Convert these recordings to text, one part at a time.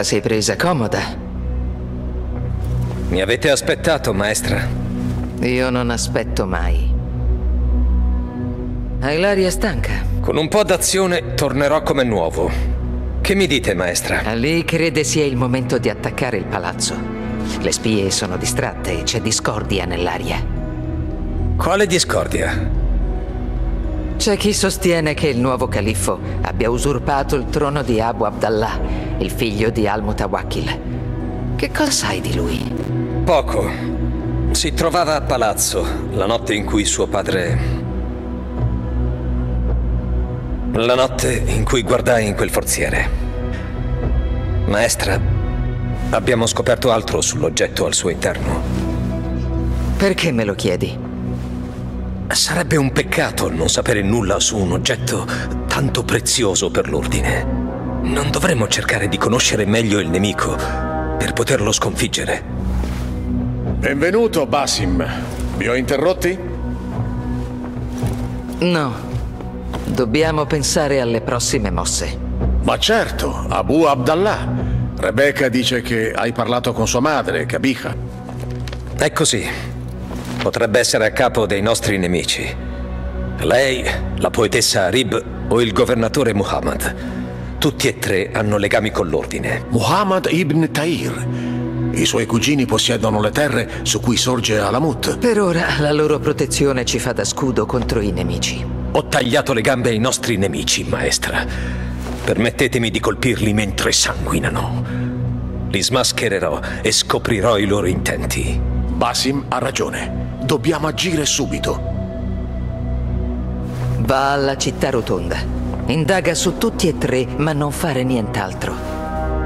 la sei presa comoda. Mi avete aspettato, maestra. Io non aspetto mai. Hai l'aria stanca. Con un po' d'azione tornerò come nuovo. Che mi dite, maestra? A lei crede sia il momento di attaccare il palazzo. Le spie sono distratte e c'è discordia nell'aria. Quale discordia? C'è chi sostiene che il nuovo califfo abbia usurpato il trono di Abu Abdallah, il figlio di al-Mutawakkil. Che cosa sai di lui? Poco. Si trovava a palazzo la notte in cui suo padre... La notte in cui guardai in quel forziere. Maestra, abbiamo scoperto altro sull'oggetto al suo interno. Perché me lo chiedi? Sarebbe un peccato non sapere nulla su un oggetto tanto prezioso per l'ordine. Non dovremmo cercare di conoscere meglio il nemico per poterlo sconfiggere? Benvenuto, Basim. Mi ho interrotti? No. Dobbiamo pensare alle prossime mosse. Ma certo, Abu Abdallah. Rebecca dice che hai parlato con sua madre, Kabiha. È così. Potrebbe essere a capo dei nostri nemici. Lei, la poetessa Arib o il governatore Muhammad. Tutti e tre hanno legami con l'ordine. Muhammad ibn Tahir. I suoi cugini possiedono le terre su cui sorge Alamut. Per ora la loro protezione ci fa da scudo contro i nemici. Ho tagliato le gambe ai nostri nemici, maestra. Permettetemi di colpirli mentre sanguinano. Li smaschererò e scoprirò i loro intenti. Basim ha ragione. Dobbiamo agire subito. Va alla città rotonda. Indaga su tutti e tre, ma non fare nient'altro.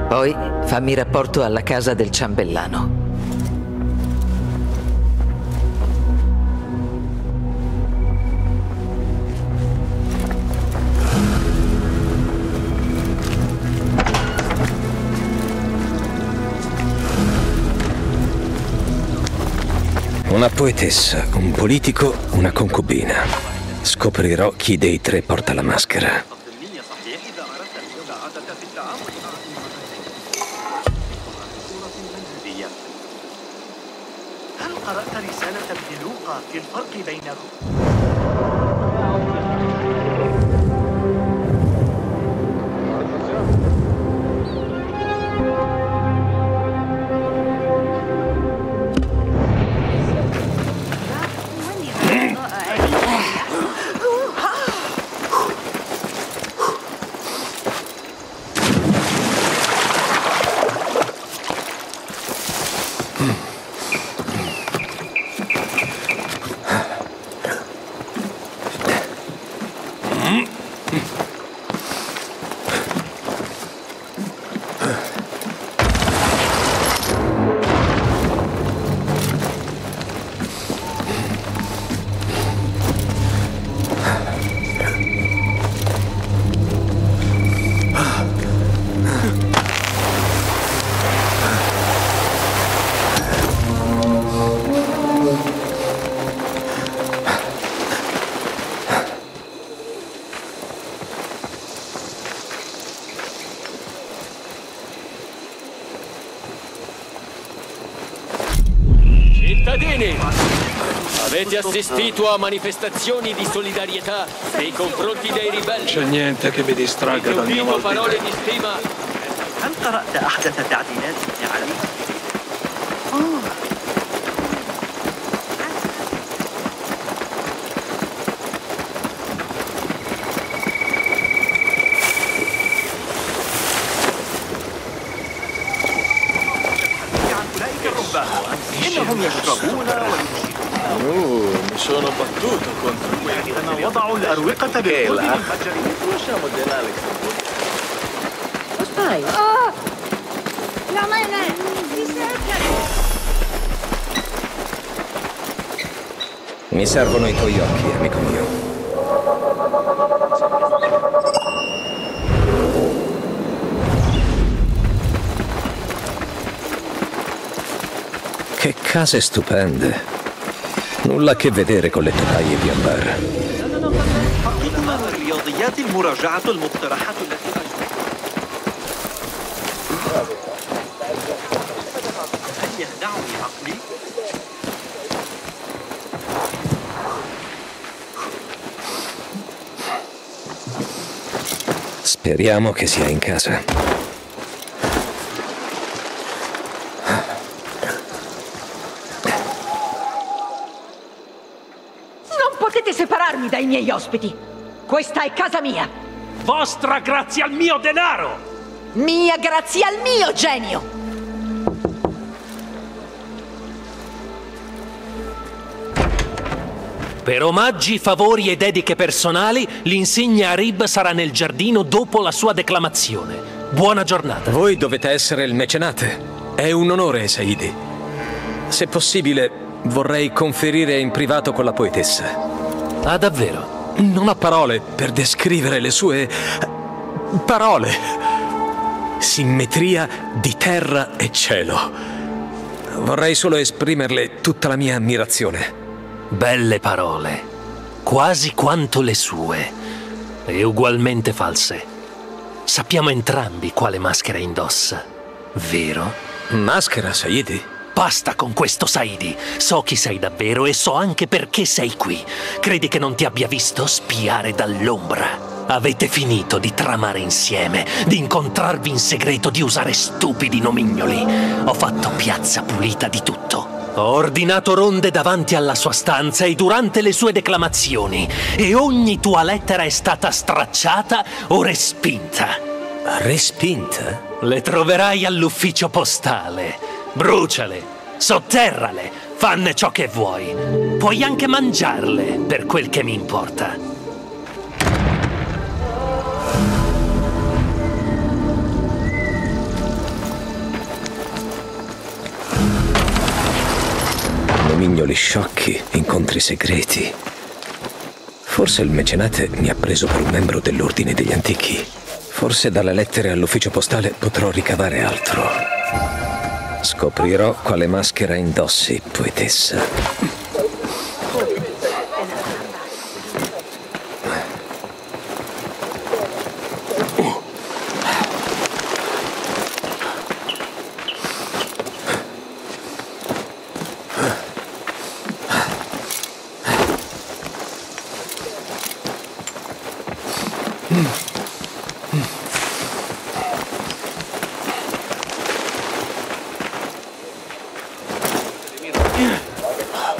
Poi fammi rapporto alla casa del ciambellano. Una poetessa, un politico, una concubina. Scoprirò chi dei tre porta la maschera. Avete assistito a manifestazioni di solidarietà nei confronti dei ribelli. C'è niente che mi distragga dal mio volto. Parole di stima. Sono battuto contro quelli che hanno l'arruicata di Ela. Lo stai? Oh! La mela! Si cerca! Mi servono i tuoi occhi, amico mio. Che case stupende! Nulla a che vedere con le tovaie di Ambar. Speriamo che sia in casa. Non potete separarmi dai miei ospiti. Questa è casa mia. Vostra grazie al mio denaro. Mia grazie al mio genio. Per omaggi, favori e dediche personali, l'insegna Arib sarà nel giardino dopo la sua declamazione. Buona giornata. Voi dovete essere il mecenate. È un onore, Saidi. Se possibile, vorrei conferire in privato con la poetessa. Ah, davvero? Non ho parole per descrivere le sue... parole. Simmetria di terra e cielo. Vorrei solo esprimerle tutta la mia ammirazione. Belle parole, quasi quanto le sue, e ugualmente false. Sappiamo entrambi quale maschera indossa, vero? Maschera, Saidi? Basta con questo, Saidi. So chi sei davvero e so anche perché sei qui. Credi che non ti abbia visto spiare dall'ombra? Avete finito di tramare insieme, di incontrarvi in segreto, di usare stupidi nomignoli. Ho fatto piazza pulita di tutto. Ho ordinato ronde davanti alla sua stanza e durante le sue declamazioni, e ogni tua lettera è stata stracciata o respinta. Respinta? Le troverai all'ufficio postale. Bruciale, sotterrale, fanne ciò che vuoi. Puoi anche mangiarle, per quel che mi importa. Mignoli sciocchi, incontri segreti. Forse il mecenate mi ha preso per un membro dell'Ordine degli Antichi. Forse dalle lettere all'ufficio postale potrò ricavare altro. Scoprirò quale maschera indossi, poetessa.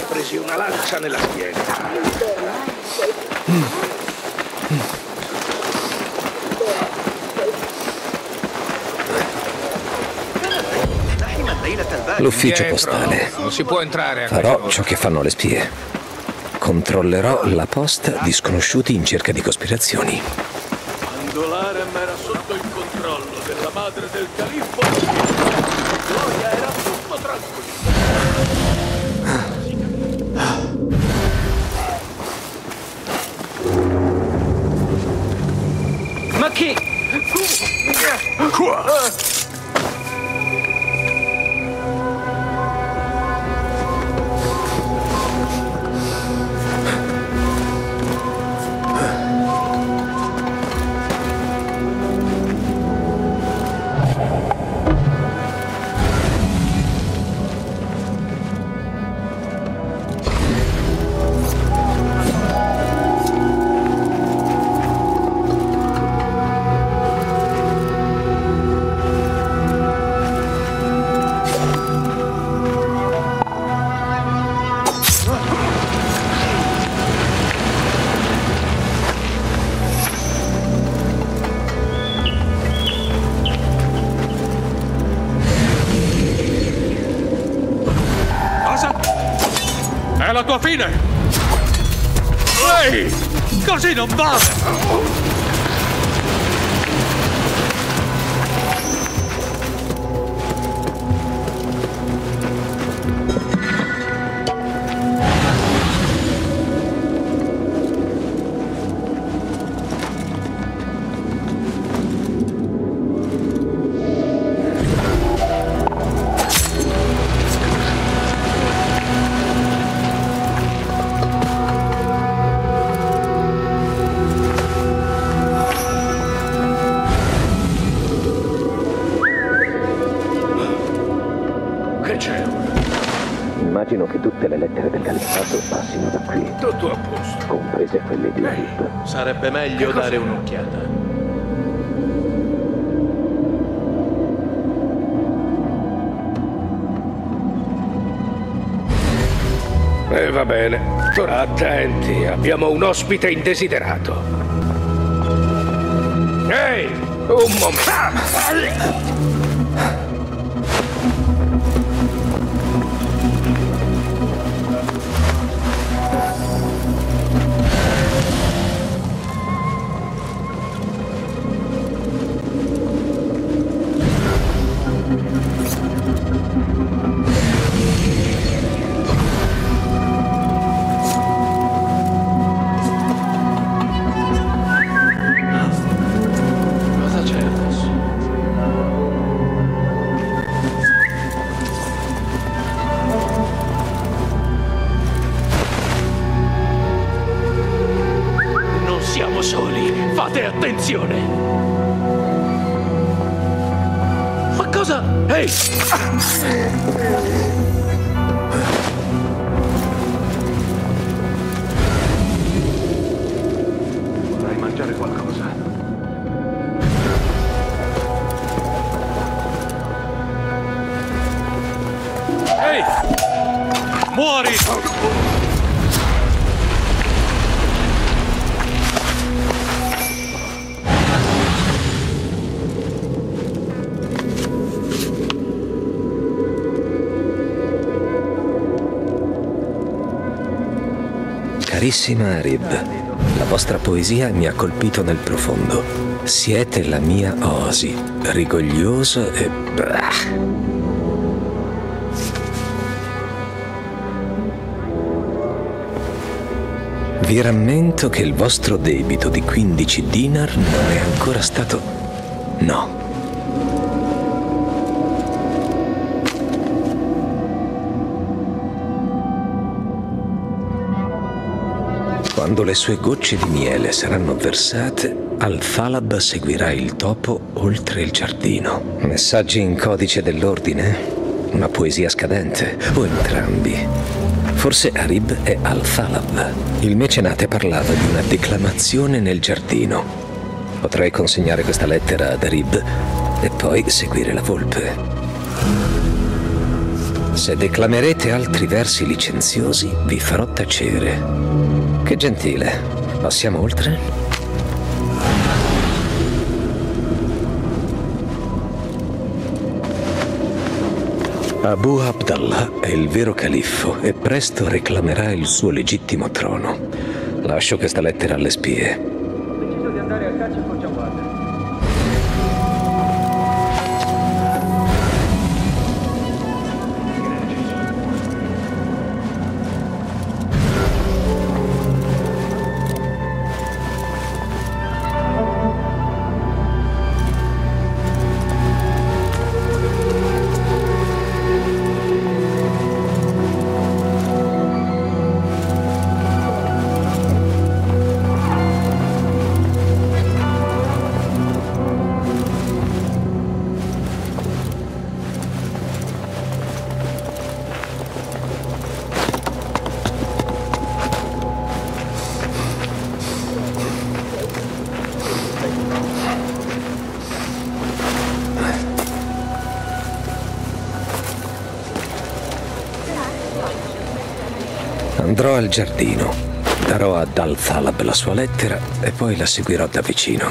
Presi una lancia nella schiena. L'ufficio postale. Non si può entrare. Farò ciò che fanno le spie. Controllerò la posta di sconosciuti in cerca di cospirazioni. L'Arem era sotto il controllo della madre del califfo. Gloria era tutto tranquillo. Ma chi? Qua! La tua fine! Ehi! Così non vale! Immagino che tutte le lettere del califfato passino da qui. Tutto a posto. Comprese quelle di Arib. Sarebbe meglio dare un'occhiata. E va bene. Attenti, abbiamo un ospite indesiderato. Ehi, un momento. Carissima Arib, la vostra poesia mi ha colpito nel profondo. Siete la mia oasi, rigogliosa e... Vi rammento che il vostro debito di 15 dinar non è ancora stato... No. Quando le sue gocce di miele saranno versate, Al-Thalab seguirà il topo oltre il giardino. Messaggi in codice dell'ordine? Una poesia scadente? O entrambi? Forse Arib è Al-Thalab. Il mecenate parlava di una declamazione nel giardino. Potrei consegnare questa lettera ad Arib e poi seguire la volpe. Se declamerete altri versi licenziosi, vi farò tacere. Che gentile. Passiamo oltre? Abu Abdallah è il vero califfo e presto reclamerà il suo legittimo trono. Lascio questa lettera alle spie. Ho deciso di andare al calcio con Jawad. Andrò al giardino, darò ad Al-Thalab la sua lettera e poi la seguirò da vicino.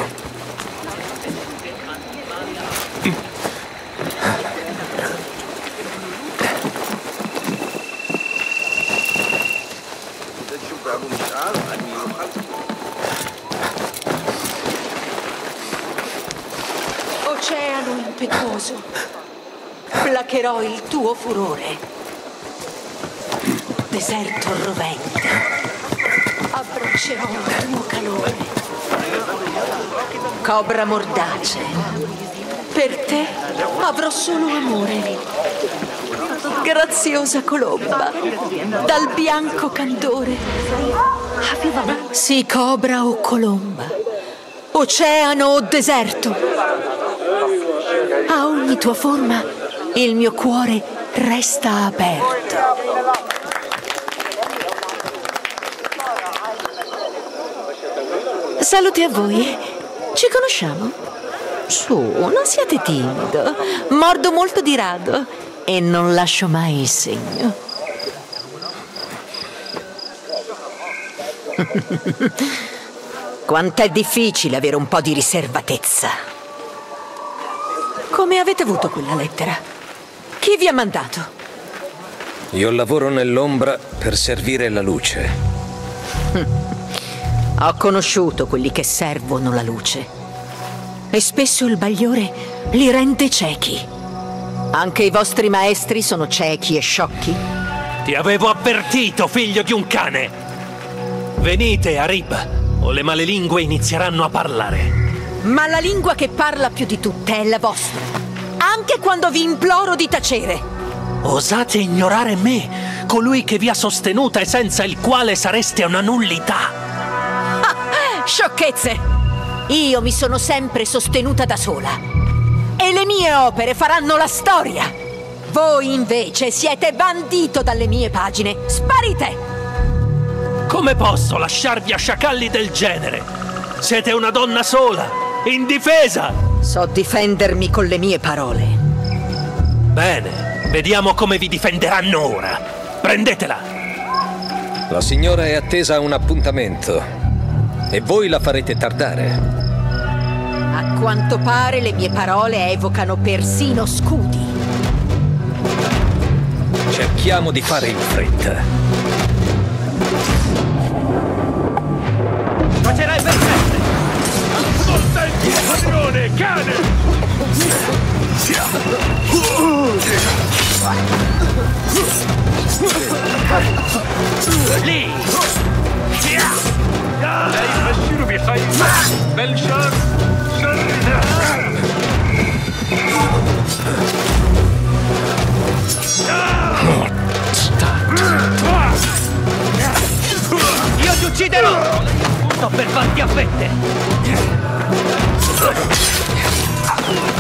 Oceano impetuoso, placherò il tuo furore. Deserto rovente, abbraccerò il tuo calore. Cobra mordace, per te avrò solo amore. Graziosa colomba, dal bianco candore. Sì, cobra o colomba, oceano o deserto. A ogni tua forma, il mio cuore resta aperto. Saluti a voi. Ci conosciamo? Su, non siate timido. Mordo molto di rado e non lascio mai il segno. Quant'è difficile avere un po' di riservatezza. Come avete avuto quella lettera? Chi vi ha mandato? Io lavoro nell'ombra per servire la luce. Ho conosciuto quelli che servono la luce. E spesso il bagliore li rende ciechi. Anche i vostri maestri sono ciechi e sciocchi? Ti avevo avvertito, figlio di un cane! Venite, Arib! O le malelingue inizieranno a parlare. Ma la lingua che parla più di tutte è la vostra. Anche quando vi imploro di tacere. Osate ignorare me, colui che vi ha sostenuta e senza il quale sareste una nullità. Ah, sciocchezze! Io mi sono sempre sostenuta da sola. E le mie opere faranno la storia. Voi invece siete bandito dalle mie pagine. Sparite! Come posso lasciarvi a sciacalli del genere? Siete una donna sola, indifesa! So difendermi con le mie parole. Bene, vediamo come vi difenderanno ora. Prendetela! La signora è attesa a un appuntamento e voi la farete tardare. A quanto pare le mie parole evocano persino scudi. Cerchiamo di fare in fretta. Facerai per sempre! Ascoltati il padrone, cane! Lì! Dai, Bashiru, vi fai il bel shot! Io ti ucciderò! Sto per farti a fette!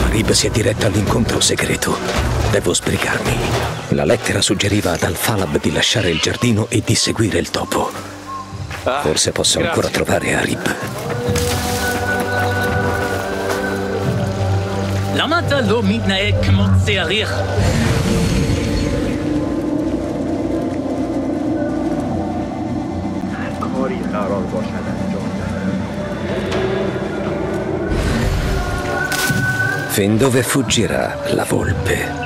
Arib si è diretta all'incontro segreto. Devo sbrigarmi. La lettera suggeriva ad Al-Falab di lasciare il giardino e di seguire il topo. Forse posso ancora trovare Arib. L'amata lo mina è kmozze a rir. Fin dove fuggirà la volpe?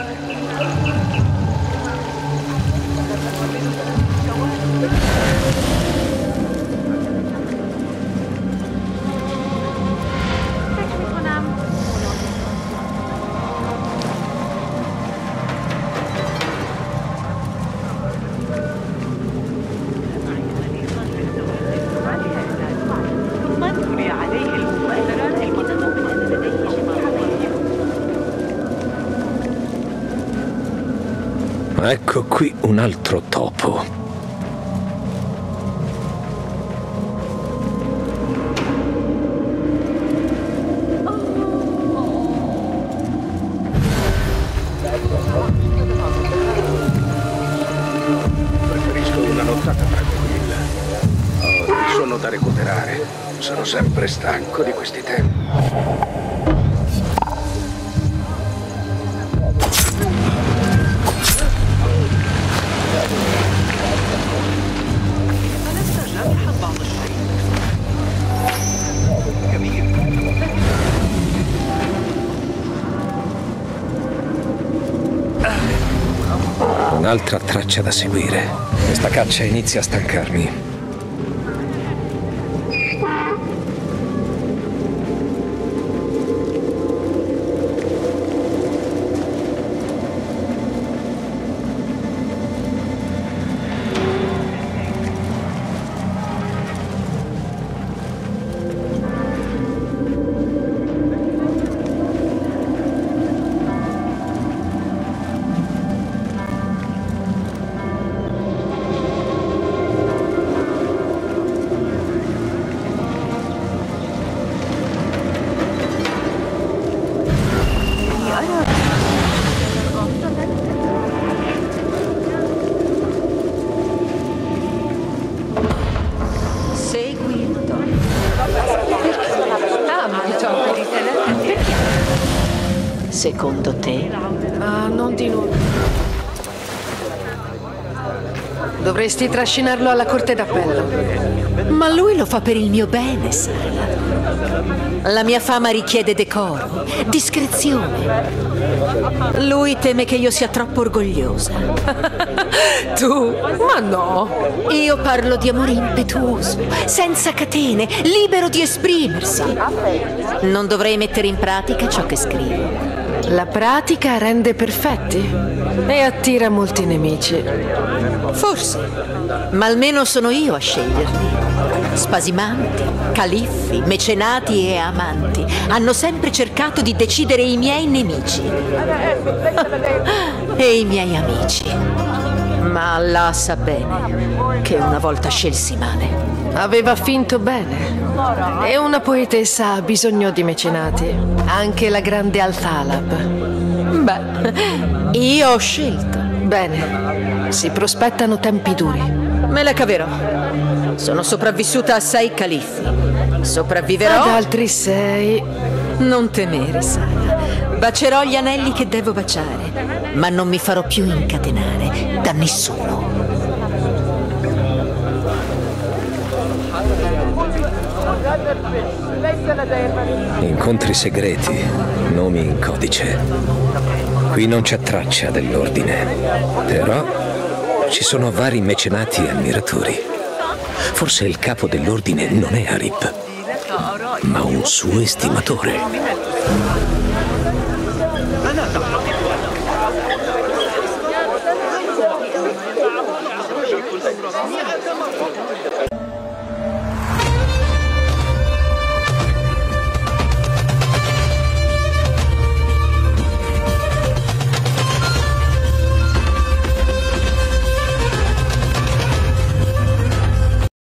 Ecco qui un altro topo. Preferisco una nottata tranquilla. Ho sonno da recuperare. Sono sempre stanco di questi tempi. Un'altra traccia da seguire. Questa caccia inizia a stancarmi. Secondo te? Ah, non di nulla. dovresti trascinarlo alla corte d'appello. Ma lui lo fa per il mio bene, Sara. La mia fama richiede decoro, discrezione. Lui teme che io sia troppo orgogliosa. Tu? Ma no! Io parlo di amore impetuoso, senza catene, libero di esprimersi. Non dovrei mettere in pratica ciò che scrivo. La pratica rende perfetti e attira molti nemici. Forse, ma almeno sono io a sceglierli. Spasimanti, califfi, mecenati e amanti hanno sempre cercato di decidere i miei nemici e i miei amici. Ma Allah sa bene che una volta scelsi male. Aveva finto bene. E una poetessa ha bisogno di mecenati. Anche la grande Al-Talab. Beh, io ho scelto. Bene. Si prospettano tempi duri. Me la caverò. Sono sopravvissuta a 6 califi. Sopravviverò ad altri 6. Non temere, Sara. Bacerò gli anelli che devo baciare, ma non mi farò più incatenare da nessuno. Incontri segreti, nomi in codice. Qui non c'è traccia dell'ordine. Però ci sono vari mecenati e ammiratori. Forse il capo dell'ordine non è Harib, ma un suo estimatore.